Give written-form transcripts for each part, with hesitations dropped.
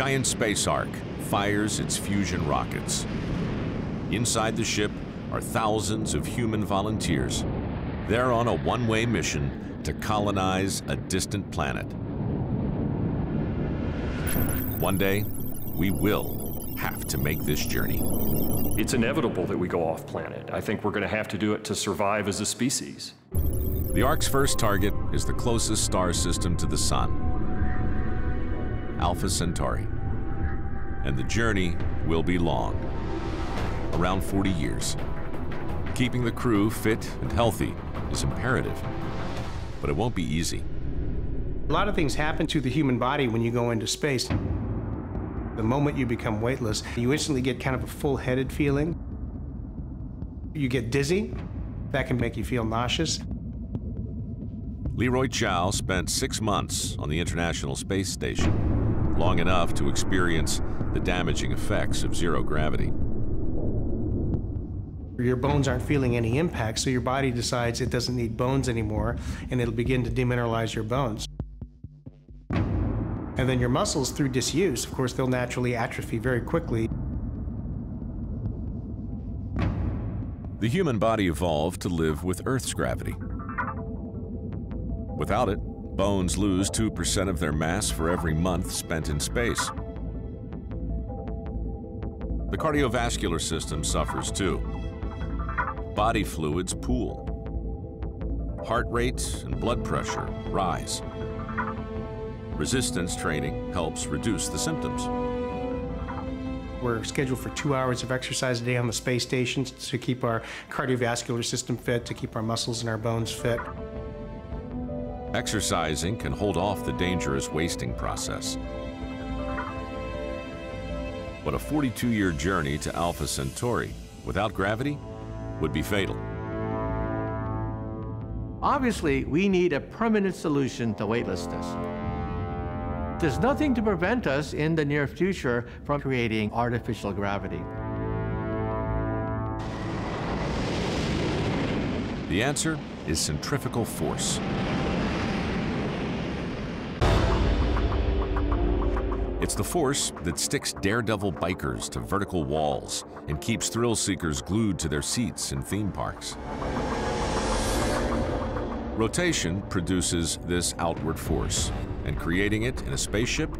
giant space arc fires its fusion rockets. Inside the ship are thousands of human volunteers. They're on a one-way mission to colonize a distant planet. One day, we will have to make this journey. It's inevitable that we go off planet. I think we're going to have to do it to survive as a species. The ARC's first target is the closest star system to the Sun, Alpha Centauri. And the journey will be long, around 40 years. Keeping the crew fit and healthy is imperative, but it won't be easy. A lot of things happen to the human body when you go into space. The moment you become weightless, you instantly get kind of a full-headed feeling. You get dizzy. That can make you feel nauseous. Leroy Chiao spent 6 months on the International Space Station, long enough to experience the damaging effects of zero gravity. Your bones aren't feeling any impact, so your body decides it doesn't need bones anymore, and it'll begin to demineralize your bones. And then your muscles, through disuse, of course, they'll naturally atrophy very quickly. The human body evolved to live with Earth's gravity. Without it, bones lose 2% of their mass for every month spent in space. The cardiovascular system suffers too. Body fluids pool. Heart rate and blood pressure rise. Resistance training helps reduce the symptoms. We're scheduled for 2 hours of exercise a day on the space station to keep our cardiovascular system fit, to keep our muscles and our bones fit. Exercising can hold off the dangerous wasting process. But a 42-year journey to Alpha Centauri without gravity would be fatal. Obviously, we need a permanent solution to weightlessness. There's nothing to prevent us in the near future from creating artificial gravity. The answer is centrifugal force. It's the force that sticks daredevil bikers to vertical walls and keeps thrill seekers glued to their seats in theme parks. Rotation produces this outward force, and creating it in a spaceship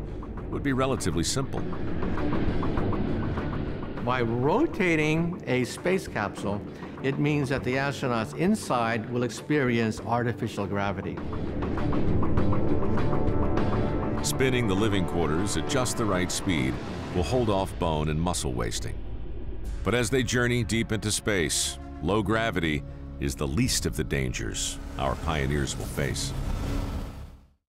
would be relatively simple. By rotating a space capsule, it means that the astronauts inside will experience artificial gravity. Spinning the living quarters at just the right speed will hold off bone and muscle wasting. But as they journey deep into space, low gravity is the least of the dangers our pioneers will face.